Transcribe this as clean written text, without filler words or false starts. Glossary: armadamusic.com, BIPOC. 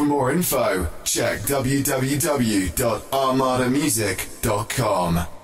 For more info, check www.armadamusic.com.